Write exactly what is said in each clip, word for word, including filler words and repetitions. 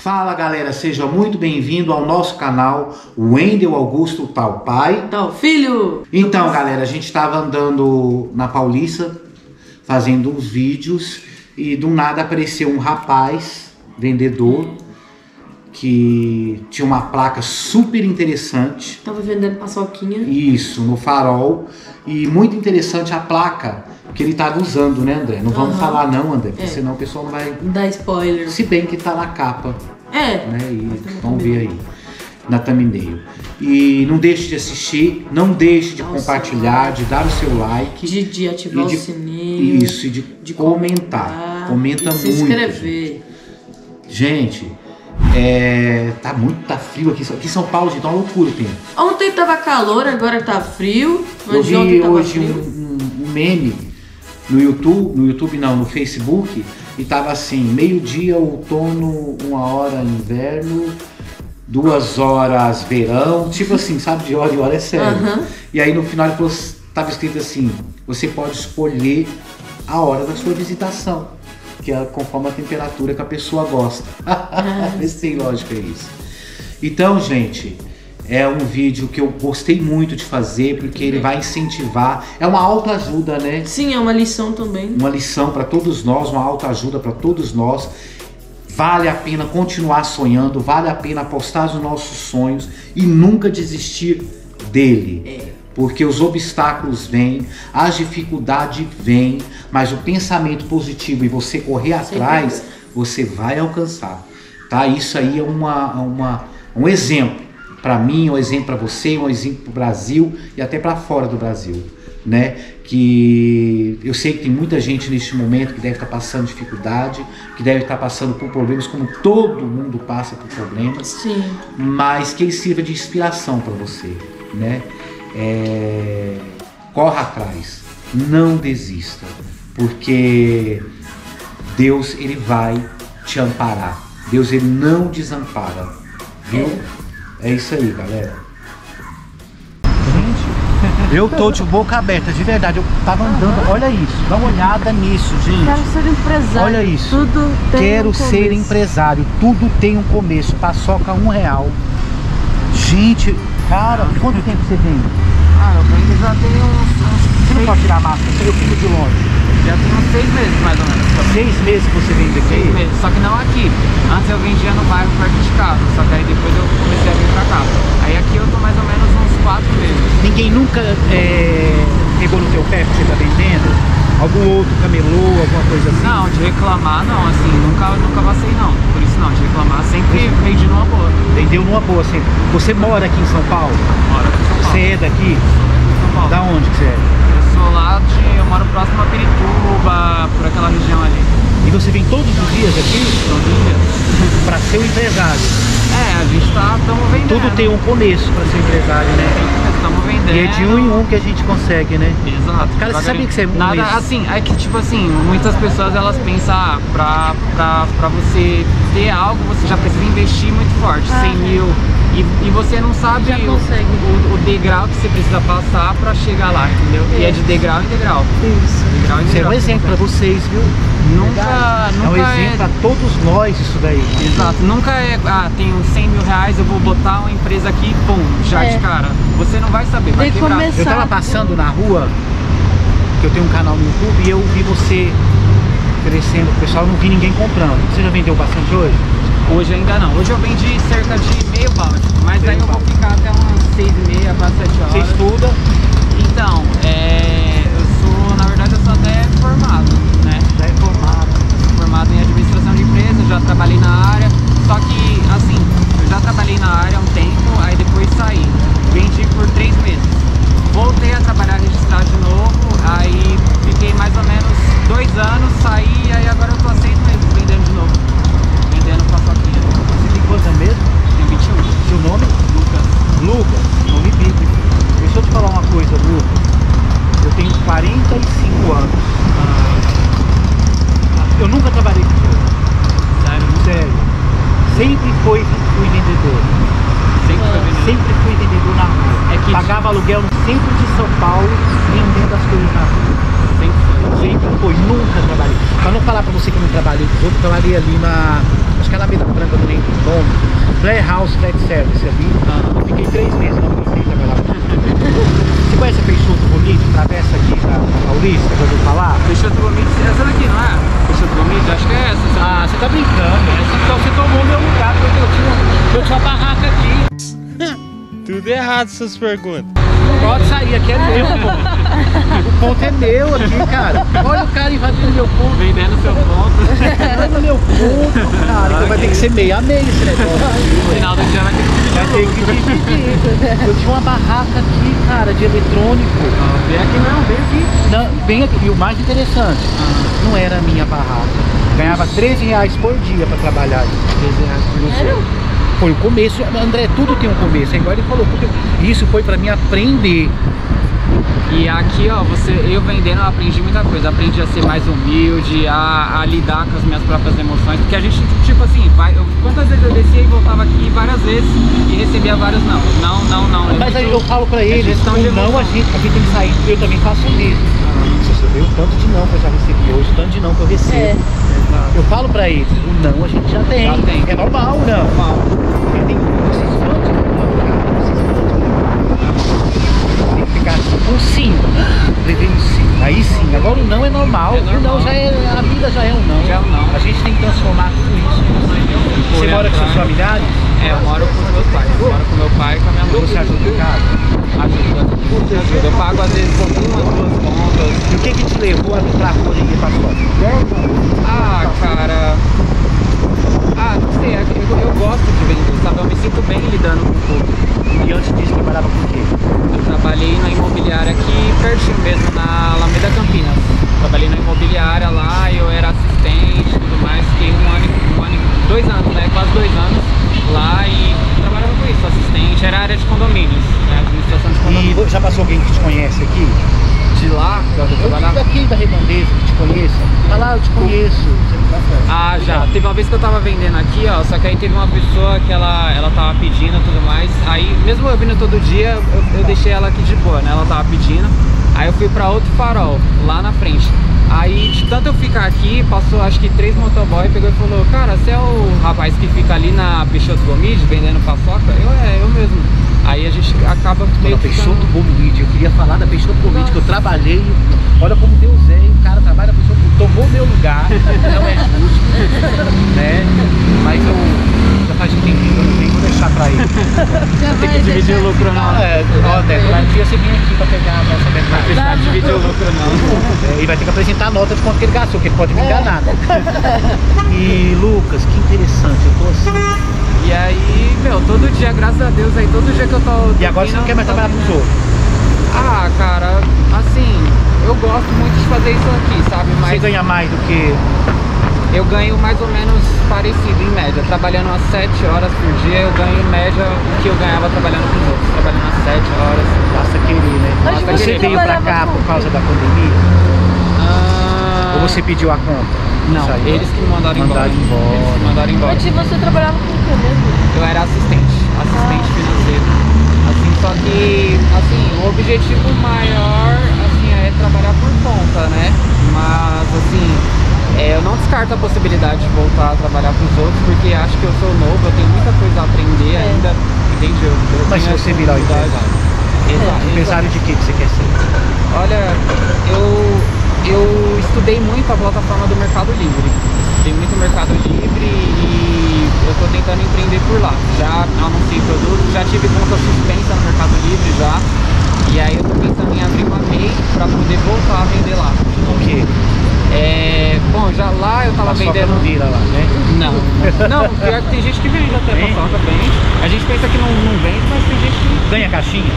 Fala galera, seja muito bem-vindo ao nosso canal Wendel Augusto, tal pai, tal filho. Então galera, a gente estava andando na Paulista, fazendo uns vídeos e do nada apareceu um rapaz, vendedor, que tinha uma placa super interessante. Tava vendendo paçoquinha. Isso, no farol. E muito interessante a placa que ele tava usando, né, André? Não vamos uhum. falar não, André, porque é. senão o pessoal vai... Dá spoiler. Se bem que tá na capa. É. Né? E vamos ver aí, na thumbnail. E não deixe de assistir, não deixe de Nossa. compartilhar, de dar o seu like. De, de ativar de, o sininho. Isso, e de, de comentar. comentar. Comenta e muito. Se inscrever. Gente... gente É, tá muito tá frio aqui, aqui em São Paulo, gente, tá uma loucura o tempo. Ontem tava calor, agora tá frio. Eu vi hoje frio. Um, um meme no YouTube, no YouTube não, no Facebook, e tava assim, meio-dia outono, uma hora inverno, duas horas verão, tipo assim, sabe, de hora e hora é sério. Uhum. E aí no final ele tava escrito assim, você pode escolher a hora da sua visitação, que é conforme a temperatura que a pessoa gosta. Vê se tem lógica isso. Então, gente, é um vídeo que eu gostei muito de fazer, porque ele vai incentivar. É uma autoajuda, né? Sim, é uma lição também. Uma lição para todos nós, uma autoajuda para todos nós. Vale a pena continuar sonhando, vale a pena apostar nos nossos sonhos e nunca desistir dele. É. Porque os obstáculos vêm, as dificuldades vêm, mas o pensamento positivo e você correr atrás, você vai alcançar. Tá? Isso aí é uma, uma, um exemplo para mim, um exemplo para você, um exemplo para o Brasil e até para fora do Brasil. Né? Que eu sei que tem muita gente neste momento que deve estar passando dificuldade, que deve estar passando por problemas, como todo mundo passa por problemas, Sim. mas que ele sirva de inspiração para você. Né? É, corra atrás, não desista, porque Deus ele vai te amparar. Deus ele não desampara, viu? É, é isso aí, galera. Gente, eu tô de boca aberta, de verdade. Eu tava andando, olha isso, dá uma olhada nisso, gente. Quero ser empresário. Olha isso. Tudo tem Quero um ser começo. empresário. Tudo tem um começo. Paçoca um real. Gente. Cara, quanto tempo você tem? Ah, eu venho já tem uns... uns você não pode tirar a máscara, você vê o filho de longe. Já tem uns seis meses mais ou menos. Seis meses que você vende aqui? Seis meses, só que não aqui. Antes eu vendia no bairro perto de casa, só que aí depois eu comecei a vir pra cá. Aí aqui eu tô mais ou menos uns quatro meses. Ninguém nunca é, pegou no teu pé que você tá vendendo? Algum outro camelô, alguma coisa assim? Não, de reclamar não, assim, nunca, nunca passei não. Por isso não, de reclamar sempre vendi numa boa. Vendeu numa boa sempre. Você mora aqui em São Paulo? Moro aqui em São Paulo. Você é daqui? São Paulo. Da onde que você é? Eu sou lá de... eu moro próximo a Pirituba, por aquela região ali. E você vem todos os dias aqui? Todos os dias. Pra ser um empresário? É, a gente tá... estamos vendendo. Tudo tem um começo pra ser empresário, né? Estamos vendendo. E é de um em um que a gente consegue, né? Exato. Cara, você sabia que você é muito... Nada, assim, é que tipo assim, muitas pessoas elas pensam, ah, pra, pra, pra você ter algo, você já precisa investir muito forte, ah, cem mil. E, e você não sabe já o, o, o degrau que você precisa passar pra chegar lá, entendeu? Isso. E é de degrau em degrau. Isso. Degrau em degrau. Isso é um exemplo pra vocês, viu? Nunca, nunca é um exemplo é... pra todos nós isso daí. Exato. Nunca é, ah, tenho cem mil reais, eu vou botar uma empresa aqui, pum, já é. de cara. Você não vai saber, vai quebrar. Começar. Eu tava passando na rua, que eu tenho um canal no YouTube, e eu vi você crescendo, o pessoal, não vi ninguém comprando. Você já vendeu bastante hoje? Hoje ainda não. Hoje eu vendi cerca de meio balde, mas meio aí eu balde. vou ficar até umas seis e meia para sete horas. Você estuda? Então, é, eu sou, na verdade, eu sou até formado, né? Já é formado. Eu sou formado em administração de empresas, já trabalhei na área, só que, assim, eu já trabalhei na área há um tempo, aí depois saí. Vendi por três meses. Voltei a trabalhar registrado de novo, aí fiquei mais ou menos dois anos, saí, aí agora eu tô há seis meses vendendo de novo. Vendendo paçoquinha. Você tem quantos anos mesmo? Tem vinte e um. Seu nome? Lucas. Lucas? Nome bíblico. Deixa eu te falar uma coisa, Lucas. Eu tenho quarenta e cinco anos. Ah. Eu nunca trabalhei com você. Sério? Sério. Sempre foi fui vendedor. Sempre fui vendedor na rua. É que pagava aluguel no centro de São Paulo, vendendo as coisas na rua. sempre, sempre, foi, nunca trabalhei. Pra não falar pra você que não trabalhei com os outros, trabalhei ali na, acho que é na Alameda Branca, não lembro o nome, Playhouse Flat Service ali, ah, fiquei três meses, não comecei a trabalhar. Você conhece a Peixoto Bomid, travessa aqui da, da Paulista, já ouviu falar? Peixoto Bomid, essa daqui, não é? Peixoto Bomid, acho que é essa. Você ah, você tá brincando, essa, então você tomou meu lugar, porque eu tinha, eu tinha uma barraca aqui. Tudo errado essas perguntas. Pode sair, aqui é meu, pô. O ponto é meu aqui, cara. Olha o cara invadindo meu ponto. Vendendo seu ponto. Vendendo meu ponto, cara. Então vai ter que ser meio a meio esse negócio. No final do dia vai ter que dividir. Eu tinha uma barraca aqui, cara, de eletrônico. Não, vem aqui não, vem aqui. Não, vem aqui. E o mais interessante, ah, não era a minha barraca. Ganhava treze reais por dia pra trabalhar. treze reais por dia. Foi o começo, André, tudo tem um começo, é igual ele falou, porque isso foi pra mim aprender. E aqui, ó, você, eu vendendo, eu aprendi muita coisa, aprendi a ser mais humilde, a, a lidar com as minhas próprias emoções, porque a gente, tipo assim, vai, eu, quantas vezes eu descia e voltava aqui várias vezes e recebia vários não, não, não, não. Mas aí eu falo pra eles, não, não, a gente, a gente tem que sair, eu também faço isso. Você vê o tanto de não que eu já recebi hoje, o tanto de não que eu recebo. É. Eu falo pra eles, o não a gente já tem, já tem. É normal, não. É normal. Porque tem esses tantos de não, tem que ficar com um sim, levei um sim, aí sim. Agora o não é normal, é normal. O não já é, a vida já é um não. Já é um não. A gente tem que transformar tudo isso. Você mora com seus familiares? É, eu moro com meus pais, eu moro com meu pai e com a minha mãe. Você ajuda em casa? Ajuda, ajuda. Eu pago às vezes algumas duas contas. E o que que te levou a pra rua e pra fora? Ah, cara... Ah, não sei, eu, eu gosto de vender, sabe? Eu me sinto bem lidando com tudo. E antes disso, trabalhava com o quê? Eu trabalhei na imobiliária aqui, pertinho mesmo, na Alameda Campinas. Trabalhei na imobiliária lá, eu era assistente e tudo mais. Fiquei um ano, um ano, dois anos, né? Quase dois anos lá e trabalhava com isso, assistente. Era área de condomínios, né? Administração de condomínios. E já passou alguém que te conhece aqui? De lá, eu trabalhava? Daqui da redondeza, que te conheça. Tá lá, eu te conheço. Ah, já. Teve uma vez que eu tava vendendo aqui, ó, só que aí teve uma pessoa que ela, ela tava pedindo e tudo mais. Aí, mesmo eu vindo todo dia, eu, eu deixei ela aqui de boa, né? Ela tava pedindo. Aí eu fui pra outro farol, lá na frente. Aí, de tanto eu ficar aqui, passou acho que três motoboy, pegou e falou: "Cara, você é o rapaz que fica ali na Peixoto Bomid vendendo paçoca?" Eu, é, eu mesmo. Aí a gente acaba meio que... Peixoto Bomid, eu queria falar da Peixoto Bomid, que eu trabalhei, olha como Deus é, o cara trabalha, a pessoa tomou meu lugar, não é justo, né? Mas eu já faz um tempinho, eu não tenho que deixar pra ele. Tem que dividir o lucro não. É, ó, Débora, agora um dia você vem aqui pra pegar a nossa metade. Vai precisar dividir o lucro não. Ele vai ter que apresentar a nota de quanto que ele gastou, que ele pode me enganar. E Lucas, que interessante, eu tô assim... E aí, meu, todo dia, graças a Deus, aí todo dia que eu tô... E agora você não quer mais trabalhar pros outros? Ah, cara, assim, eu gosto muito de fazer isso aqui, sabe? Mas você ganha mais do que... Eu ganho mais ou menos parecido, em média. Trabalhando umas sete horas por dia, eu ganho em média o que eu ganhava trabalhando com os outros. Trabalhando umas sete horas. Basta querer, né? Basta querer. Você veio pra cá por causa da pandemia? Ah... Ou você pediu a conta? Não, aí, eles que me mandaram, mandaram embora. embora. Eles que me mandaram embora. Mas você trabalhava com o que mesmo? Eu era assistente, assistente ah. financeiro. Assim, só que, assim, o objetivo maior, assim, é trabalhar por conta, né? Mas, assim, é, eu não descarto a possibilidade de voltar a trabalhar com os outros, porque acho que eu sou novo, eu tenho muita coisa a aprender é. ainda, entende? Eu, eu Mas se você virar o empresário? Exato. É. Empresário de que que você quer ser? Olha, eu... Eu estudei muito a plataforma do Mercado Livre. Estudei muito o Mercado Livre e eu tô tentando empreender por lá. Já anunciei produto, já tive conta suspensa no Mercado Livre já. E aí eu tô pensando em abrir uma MEI pra poder voltar a vender lá. O quê? É... Bom, já lá eu tava vendendo... Paçoca não vira lá, né? Não. Não, pior que tem gente que vende até paçoca, vende. A gente pensa que não, não vende, mas tem gente que... Ganha caixinha?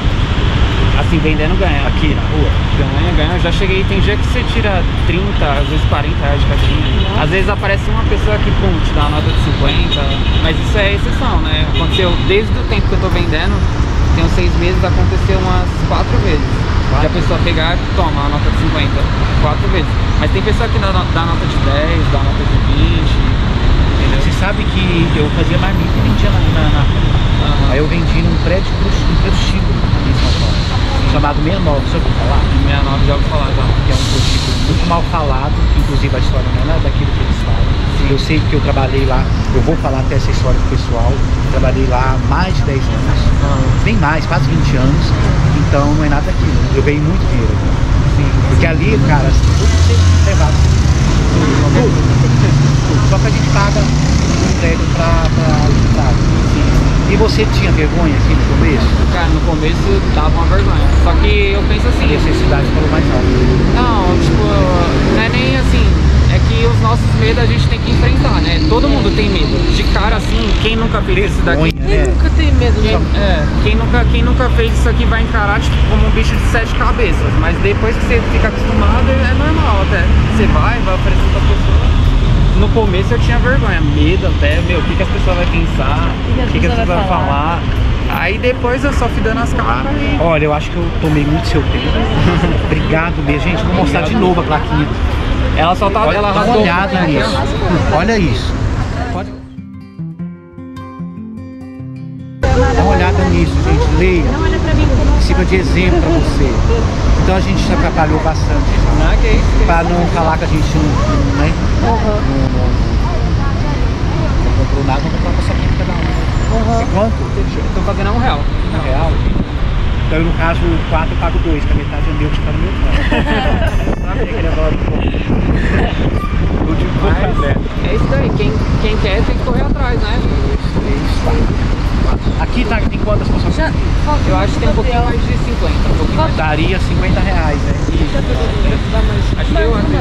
Assim, vendendo ganha aqui na rua. Ganha, ganha. Eu já cheguei, tem dia que você tira trinta, às vezes quarenta reais de caixinha. Às vezes aparece uma pessoa que, pum, te dá uma nota de cinquenta. Mas isso é exceção, né? Aconteceu desde o tempo que eu tô vendendo, tem uns seis meses, aconteceu umas quatro vezes. De a pessoa pegar, toma a nota de cinquenta. Quatro vezes. Mas tem pessoa que dá, dá nota de dez, dá nota de vinte. Entendeu? Você sabe que eu fazia marmita e vendia na rua. Uhum. Aí eu vendi num prédio, num prédio chico. chamado sessenta e nove, você ouviu falar? sessenta e nove já ouviu falar, já. Que é um político muito mal falado, que inclusive a história não é nada daquilo que eles falam. Sim. Eu sei que eu trabalhei lá, eu vou falar até essa história pro pessoal, eu trabalhei lá há mais de dez anos, não, bem mais, quase vinte anos, então não é nada daquilo, eu ganhei muito dinheiro. Sim. Porque ali, cara, tudo que você levava, tudo, tudo, só que a gente paga um crédito pra, pra, pra. E você tinha vergonha aqui no começo? Cara, no começo dava uma vergonha. Só que eu penso assim... A necessidade falou mais alto. Não, tipo, não é nem assim. É que os nossos medos a gente tem que enfrentar, né? Todo mundo tem medo. De cara assim, quem nunca fez isso daqui... Quem é. nunca tem medo, né? É, quem nunca, quem nunca fez isso aqui vai encarar tipo, como um bicho de sete cabeças. Mas depois que você fica acostumado, é normal até. Você vai, vai aparecer pra pessoa... No começo eu tinha vergonha, medo até, meu, o que, que as pessoas vão pensar, o que, que as pessoas vão falar. Aí depois eu só fui dando as caras. E... Olha, eu acho que eu tomei muito seu tempo. Obrigado mesmo, gente. Vou mostrar de novo a plaquinha. Ela só tá olhada nisso. Olha isso. Pode... Dá uma olhada nisso, gente. Leia. Sirva de exemplo pra você. Então a gente se atrapalhou bastante, ah, que é isso, que pra não falar que a gente não, né? Uhum. Não, não, não, não comprou nada, não comprou uma passaporte cada um. Uhum. Quanto? Estou pagando um real. Um real? Então eu, no caso, quatro eu pago dois, que a metade é meu que está no meu carro. Sabe aquele agora um pouco? Não digo mais. É isso daí, quem, quem quer tem que correr atrás, né? Isso, isso. Aqui tá, tem quantas pessoas? Eu acho que tem um pouquinho mais de cinquenta. Um daria cinquenta reais, né? Isso. É. Acho que eu acho que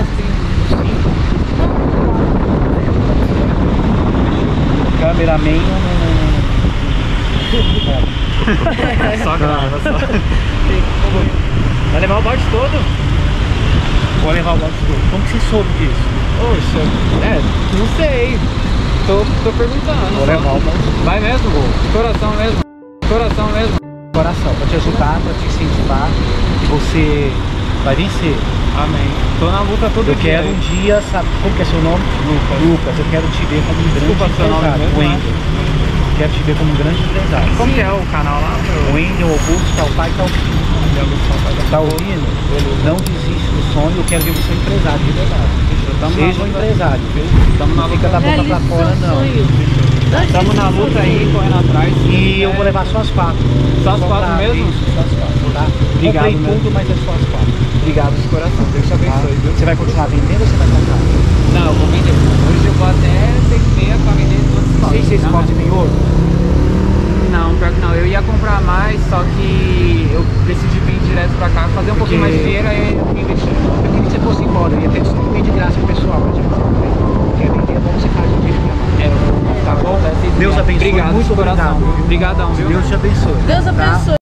cameraman não... Só grava, só. Vai levar o balde todo? Vou levar o balde todo. Como que você soube disso? Poxa, é, não sei. Tô, tô perguntando. Vou levar o balde. Vai mesmo, vou. Coração mesmo. Coração mesmo. Coração, pra te ajudar, pra te incentivar. Que você vai vencer. Amém. Tô na luta todo dia. Eu quero aí. um dia, sabe? Como que é seu nome? Lucas. Lucas, eu quero te ver como um grande empresário. Wendel. Quero te ver como um grande empresário. Como que é o canal lá? Pro... Wendel Augusto, tal pai, tal filho. Tá ouvindo? Não desiste do sonho, eu quero ver você empresário de verdade. Seja um empresário, estamos na luta da boca pra fora, não. Estamos na luta aí, correndo atrás. E eu vou levar só as quatro. Só as quatro mesmo? Isso, só as quatro, tá? Obrigado. Comprei tudo, mas é só as quatro. Obrigado de coração, Deus te abençoe. Você vai continuar vendendo ou você vai comprar? Não, eu vou vender. Hoje eu vou até seis e meia pra vender todos os potes. Seis, seis potes e meio ouro? Não, pior que não. Eu ia comprar mais, só que eu decidi vir direto pra cá, fazer um pouquinho mais de dinheiro e investir. Se você fosse embora, eu ia ter distribuído de graça pro pessoal. Quer vender, é bom você faz o que é, tá bom? Deus abençoe. Obrigado, muito obrigado. Obrigadão, viu? Deus te abençoe. Deus abençoe. Tá?